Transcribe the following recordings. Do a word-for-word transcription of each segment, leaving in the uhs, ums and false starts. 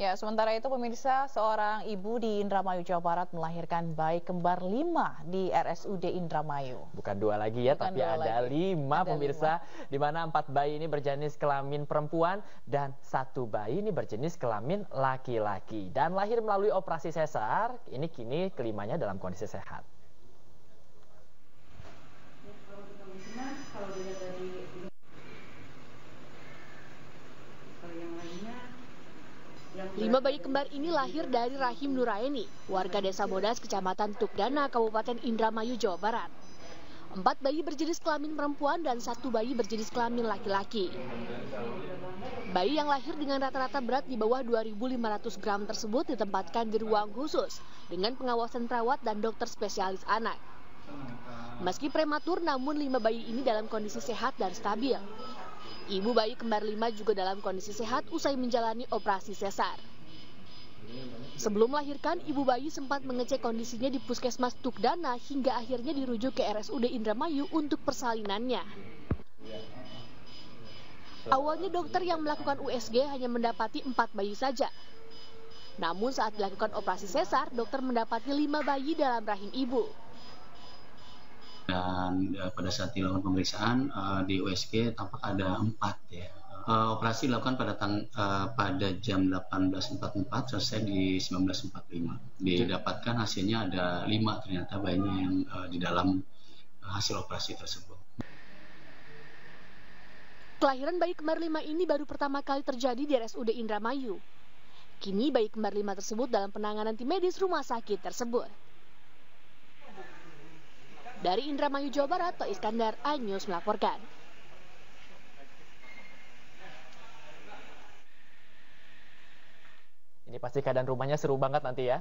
Ya, sementara itu pemirsa, seorang ibu di Indramayu, Jawa Barat melahirkan bayi kembar lima di R S U D Indramayu. Bukan dua lagi ya, Bukan tapi ada lagi. lima ada pemirsa, lima. Di mana empat bayi ini berjenis kelamin perempuan dan satu bayi ini berjenis kelamin laki-laki. Dan lahir melalui operasi sesar, ini kini kelimanya dalam kondisi sehat. Lima bayi kembar ini lahir dari rahim Nuraini, warga Desa Bodas, Kecamatan Tukdana, Kabupaten Indramayu, Jawa Barat. Empat bayi berjenis kelamin perempuan dan satu bayi berjenis kelamin laki-laki. Bayi yang lahir dengan rata-rata berat di bawah dua ribu lima ratus gram tersebut ditempatkan di ruang khusus dengan pengawasan perawat dan dokter spesialis anak. Meski prematur, namun lima bayi ini dalam kondisi sehat dan stabil. Ibu bayi kembar lima juga dalam kondisi sehat usai menjalani operasi sesar. Sebelum melahirkan, ibu bayi sempat mengecek kondisinya di Puskesmas Tukdana hingga akhirnya dirujuk ke R S U D Indramayu untuk persalinannya. Awalnya dokter yang melakukan U S G hanya mendapati empat bayi saja. Namun saat dilakukan operasi sesar, dokter mendapati lima bayi dalam rahim ibu. Dan uh, pada saat dilakukan pemeriksaan uh, di U S G tampak ada empat ya. Uh, operasi dilakukan pada tang uh, pada jam delapan belas empat puluh empat selesai di sembilan belas empat puluh lima. Didapatkan hasilnya ada lima ternyata bayinya yang uh, di dalam hasil operasi tersebut. Kelahiran bayi kembar lima ini baru pertama kali terjadi di R S U D Indramayu. Kini bayi kembar lima tersebut dalam penanganan tim medis rumah sakit tersebut. Dari Indramayu, Jawa Barat, To Iskandar, Anyus melaporkan. Ini pasti keadaan rumahnya seru banget nanti ya.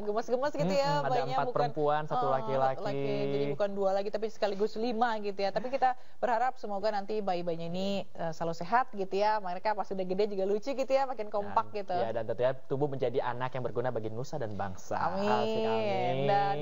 Gemas-gemas gitu ya. Hmm, ada empat bukan, perempuan, satu laki-laki. Uh, jadi bukan dua lagi, tapi sekaligus lima gitu ya. Tapi kita berharap semoga nanti bayi-bayinya ini uh, selalu sehat gitu ya. Mereka pas udah gede juga lucu gitu ya, makin kompak dan, gitu. Ya, dan tentunya tubuh menjadi anak yang berguna bagi nusa dan bangsa. Amin. Asik, amin. Dan